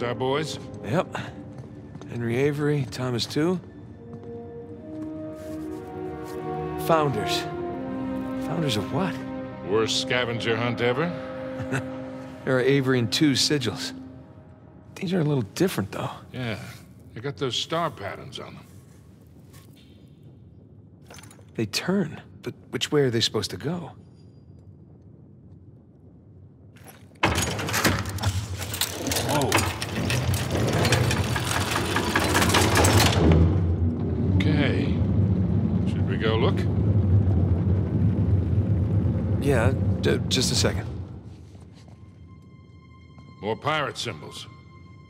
those our boys? Yep. Henry Avery, Thomas II. Founders. Founders of what? Worst scavenger hunt ever? There are Avery and II sigils. These are a little different, though. Yeah. They got those star patterns on them. They turn, but which way are they supposed to go? Whoa. Okay. Should we go look? Yeah, just a second. More pirate symbols.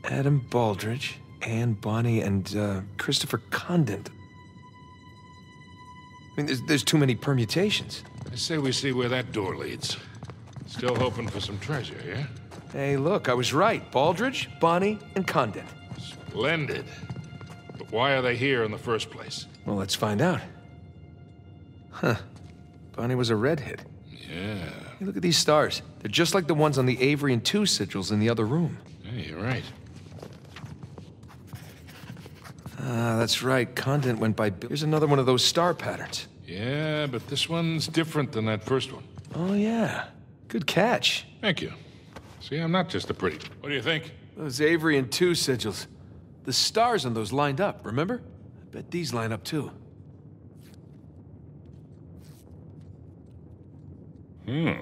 Adam Baldridge, Anne Bonnie, and Christopher Condent. I mean, there's too many permutations. I say we see where that door leads. Still hoping for some treasure, yeah? Hey, look, I was right. Baldridge, Bonnie, and Condon. Splendid. But why are they here in the first place? Well, let's find out. Huh. Bonnie was a redhead. Yeah. Hey, look at these stars. They're just like the ones on the Avery and II sigils in the other room. Hey, you're right. That's right. Condon went by Bill. Here's another one of those star patterns. Yeah, but this one's different than that first one. Oh, yeah. Good catch. Thank you. See, I'm not just a pretty. What do you think? Those Avery and II sigils. The stars on those lined up, remember? I bet these line up, too. Hmm.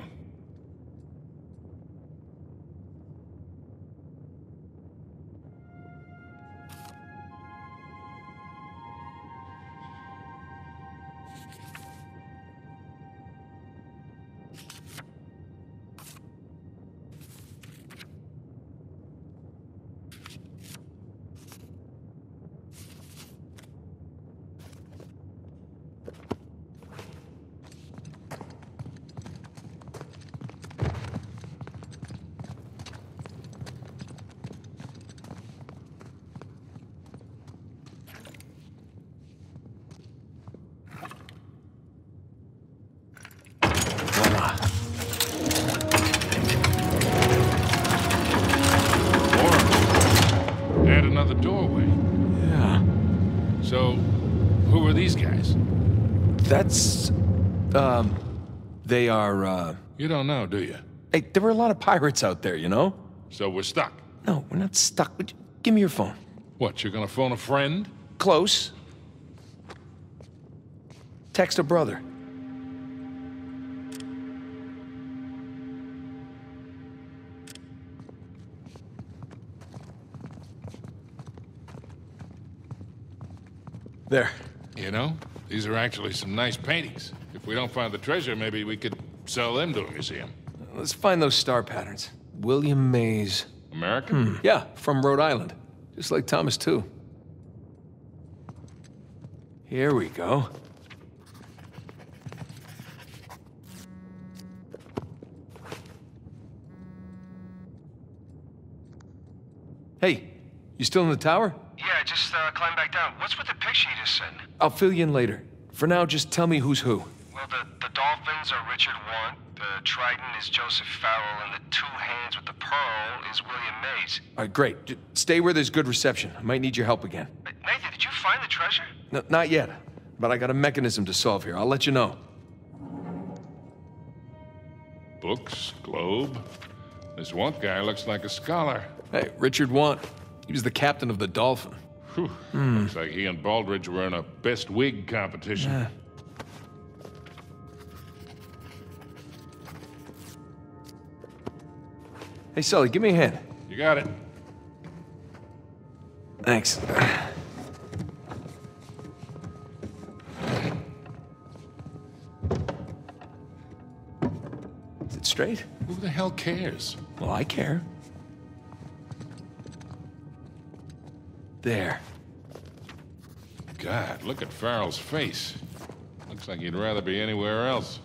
That's, they are, You don't know, do you? Hey, there were a lot of pirates out there, you know? So we're stuck? No, we're not stuck. Would you give me your phone? What, you're gonna phone a friend? Close. Text a brother. There. You know? These are actually some nice paintings. If we don't find the treasure, maybe we could sell them to a museum. Let's find those star patterns. William Mays. American? Hmm. Yeah, from Rhode Island. Just like Thomas II. Here we go. Hey, you still in the tower? Yeah, just climb back down. What's with the picture you just sent? I'll fill you in later. For now, just tell me who's who. Well, the dolphins are Richard Want, the trident is Joseph Farrell, and the two hands with the pearl is William Mays. All right, great. Stay where there's good reception. I might need your help again. Nathan, did you find the treasure? No, not yet, but I got a mechanism to solve here. I'll let you know. Books, globe. This Want guy looks like a scholar. Hey, Richard Want. He was the captain of the Dolphin. Whew. Mm. Looks like he and Baldridge were in a best wig competition. Yeah. Hey, Sully, give me a hand. You got it. Thanks. Is it straight? Who the hell cares? Well, I care. There. God, look at Farrell's face. Looks like he'd rather be anywhere else.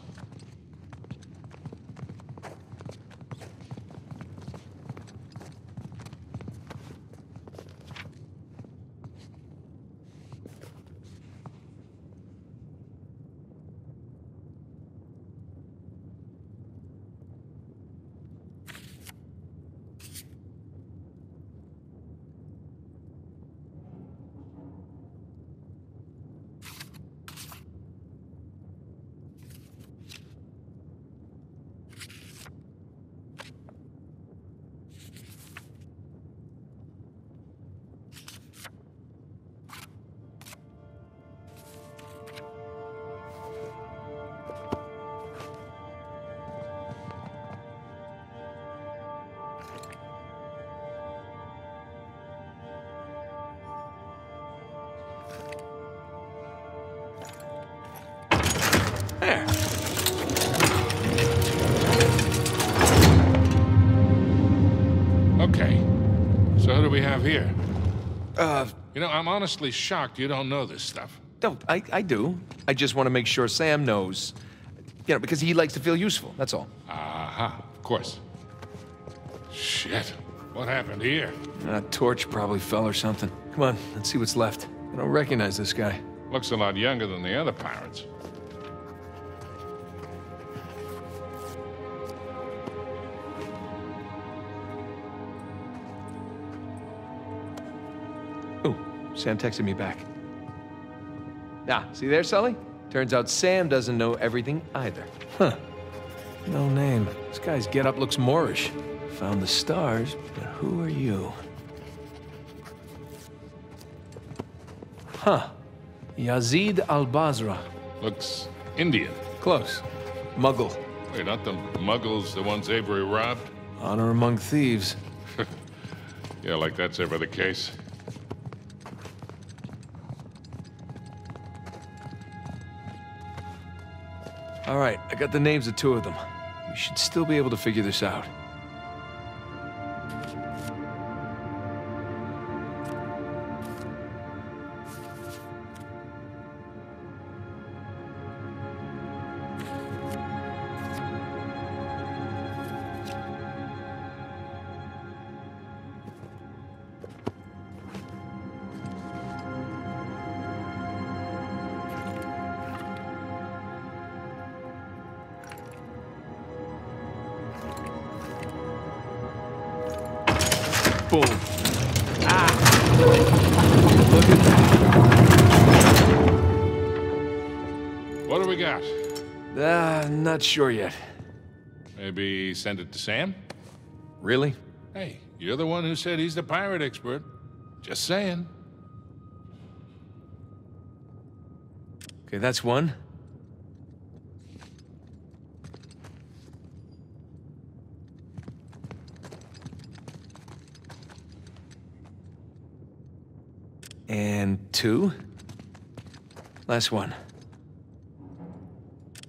do we have here? You know, I'm honestly shocked you don't know this stuff. Don't. I do. I just want to make sure Sam knows. You know, because he likes to feel useful, that's all. Aha, of course. Shit. What happened here? A torch probably fell or something. Come on, let's see what's left. I don't recognize this guy. Looks a lot younger than the other pirates. Ooh, Sam texted me back. Ah, see there, Sully? Turns out Sam doesn't know everything either. Huh. No name. This guy's getup looks Moorish. Found the stars, but who are you? Huh. Yazid Al-Bazra. Looks Indian. Close. Muggle. Wait, not the Muggles, the ones Avery robbed? Honor among thieves. Yeah, like that's ever the case. All right, I got the names of two of them. We should still be able to figure this out. Boom. Ah! Look at that. What do we got? Not sure yet. Maybe send it to Sam? Really? Hey, you're the one who said he's the pirate expert. Just saying. Okay, that's one. And two. Last one.